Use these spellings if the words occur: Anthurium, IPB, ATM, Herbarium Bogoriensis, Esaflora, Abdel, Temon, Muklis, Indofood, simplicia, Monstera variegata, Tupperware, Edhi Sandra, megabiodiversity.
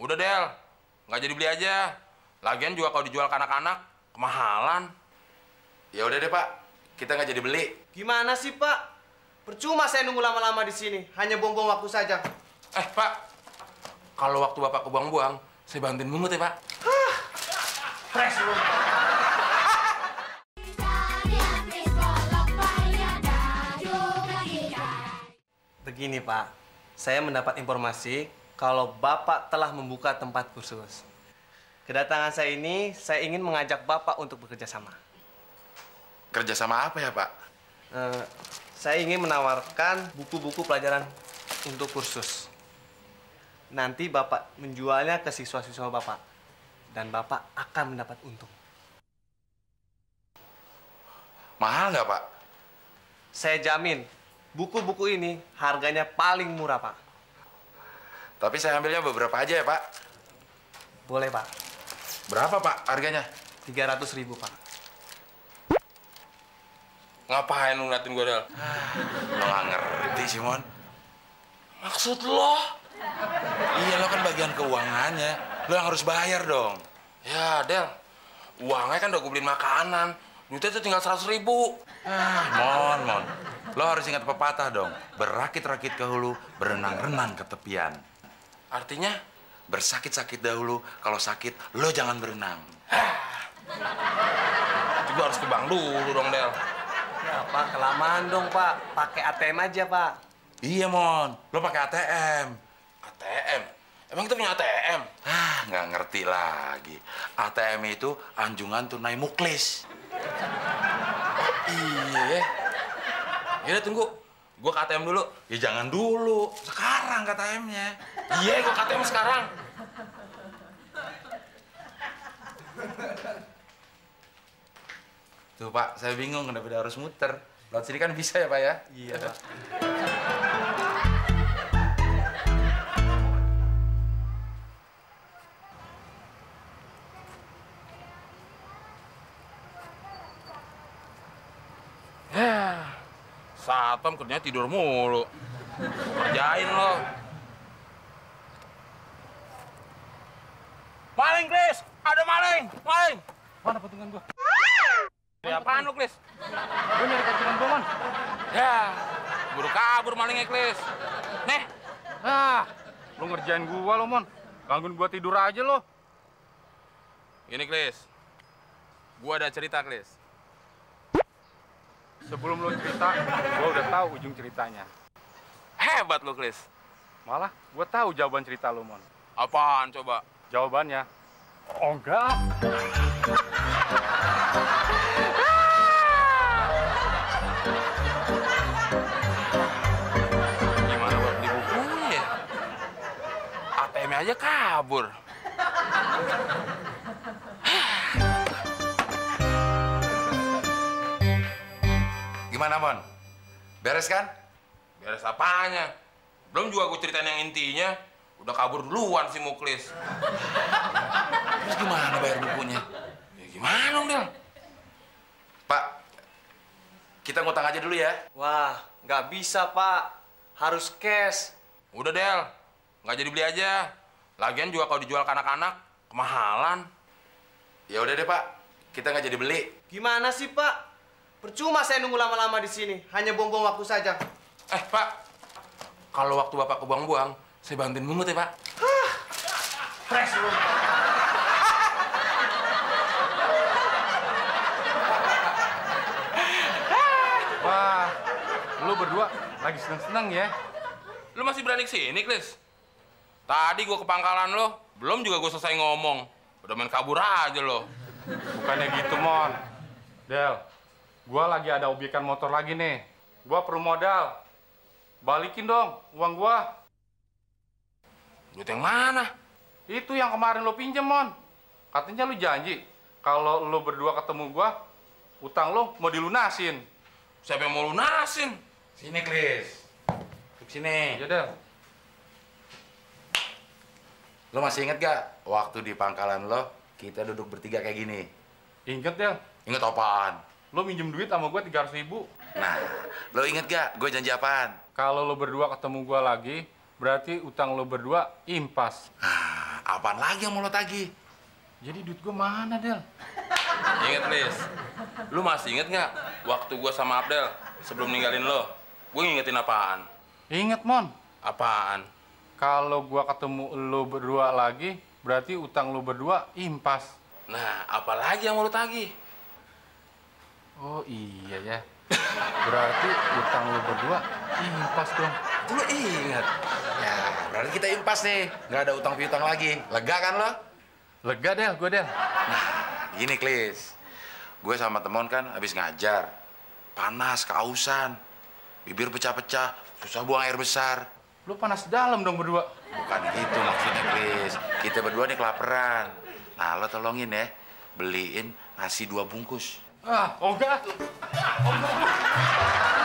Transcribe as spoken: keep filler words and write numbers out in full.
Udah, Del. Nggak jadi beli aja. Lagian juga kalau dijual ke anak-anak, kemahalan. Ya udah deh, Pak. Kita nggak jadi beli. Gimana sih, Pak? Percuma saya nunggu lama-lama di sini. Hanya buang-buang waktu saja. Eh, Pak. Kalau waktu Bapak kebuang-buang, saya bantuin mungut ya, Pak. Hah. Fresh, Pak. Begini, Pak. Saya mendapat informasi kalau Bapak telah membuka tempat kursus. Kedatangan saya ini, saya ingin mengajak Bapak untuk bekerja sama. Kerja sama apa ya, Pak? Uh, saya ingin menawarkan buku-buku pelajaran untuk kursus. Nanti Bapak menjualnya ke siswa-siswa Bapak. Dan Bapak akan mendapat untung. Mahal nggak, Pak? Saya jamin. Buku-buku ini harganya paling murah, Pak. Tapi saya ambilnya beberapa aja ya, Pak? Boleh, Pak. Berapa, Pak, harganya? tiga ratus ribu, Pak. Ngapain lu ngeliatin gue, Del? Lo nggak ngerti, Simon. Maksud lo? Iya, lo kan bagian keuangannya. Lo yang harus bayar dong. Ya, Del. Uangnya kan udah gue beliin makanan. Duitnya tuh tinggal seratus ribu. Ah, Mon, Mon. Lo harus ingat pepatah dong, berakit-rakit ke hulu, berenang-renang ke tepian. Artinya? Bersakit-sakit dahulu, kalau sakit lo jangan berenang. Itu gue harus ke bank dulu dong, Del. Ya, Pak, kelamaan dong, Pak. Pakai A T M aja, Pak. Iya, Mon. Lo pakai A T M. A T M? Emang kita punya A T M? Ah, nggak ngerti lagi. A T M itu anjungan tunai muklis. Iya. Yaudah, tunggu. Gue ke A T M dulu. Ya jangan dulu. Sekarang ke A T M-nya. Iya, gue ke A T M sekarang. Tuh, Pak, saya bingung kenapa harus muter. Lewat sini kan bisa ya, Pak, ya? Iya, Pak. Satam kerjanya tidur mulu. Kerjain lo. Maling, Chris! Ada maling! Maling! Mana potongan gua? Ya, apaan lu, Chris? Gua nyari potongan gua, Mon. Ya, buru kabur malingnya, Chris. Nih! Ah, lu ngerjain gua lo, Mon. Gangguin gua tidur aja lo. Ini, Chris. Gua ada cerita, Chris. Sebelum lo cerita, gue udah tahu ujung ceritanya. Hebat lo, Chris. Malah, gue tahu jawaban cerita lo, Mon. Apaan coba? Jawabannya, oh enggak. Gimana buat beli bukunya? A T M aja kabur. Gimana, Mon? Beres kan? Beres apanya? Belum juga gue ceritain yang intinya. Udah kabur duluan si muklis. Terus gimana bayar bukunya? Ya gimana dong, Del? Pak, kita ngutang aja dulu ya. Wah, nggak bisa, Pak. Harus cash. Udah, Del. Nggak jadi beli aja. Lagian juga kalau dijual ke anak-anak, kemahalan. Ya udah deh, Pak. Kita nggak jadi beli. Gimana sih, Pak? Percuma saya nunggu lama-lama di sini, hanya buang-buang waktu saja. Eh, Pak, kalau waktu Bapak kebuang-buang, saya bantuin mungut ya, Pak. Hah. Fresh, Pak. Wah, lu berdua lagi seneng-seneng ya? Lu masih berani kesini, Chris? Tadi gua ke pangkalan lo, belum juga gua selesai ngomong. Udah main kabur aja lo. Bukannya gitu, Mon. Del. Gua lagi ada objekan motor lagi nih. Gua perlu modal. Balikin dong uang gua. Duit yang mana? Itu yang kemarin lo pinjem, Mon. Katanya lo janji kalau lo berdua ketemu gua, utang lo mau dilunasin. Siapa yang mau lunasin? Sini, Chris. Sini. Ya, Del. Lo masih inget gak waktu di pangkalan lo kita duduk bertiga kayak gini? Inget, Del. Inget apaan? Lo minjem duit sama gue tiga ratus ribu. Nah, lo inget gak gue janji apaan? Kalau lo berdua ketemu gue lagi, berarti utang lo berdua impas. Ah, Apaan lagi yang mau lo tagih? Jadi duit gue mana, Del? Ingat, Lis. Lu masih inget nggak waktu gue sama Abdel sebelum ninggalin lo? Gue ngingetin apaan? Ingat, Mon. Apaan? Kalau gue ketemu lo berdua lagi, berarti utang lo berdua impas. Nah, apalagi yang mau lo tagih? Oh iya ya. Berarti utang lo berdua impas dong. Itu lo ingat? Ya, berarti kita impas nih. Nggak ada utang-piutang lagi. Lega kan lo? Lega, Del. Gue, Del. Nah, gini, Klis. Gue sama Temon kan habis ngajar. Panas, kausan. Bibir pecah-pecah, susah buang air besar. Lu panas dalam dong berdua. Bukan gitu maksudnya, Klis. Kita berdua nih kelaperan. Nah, lo tolongin ya. Beliin nasi dua bungkus. Ah, ogah. Ogah.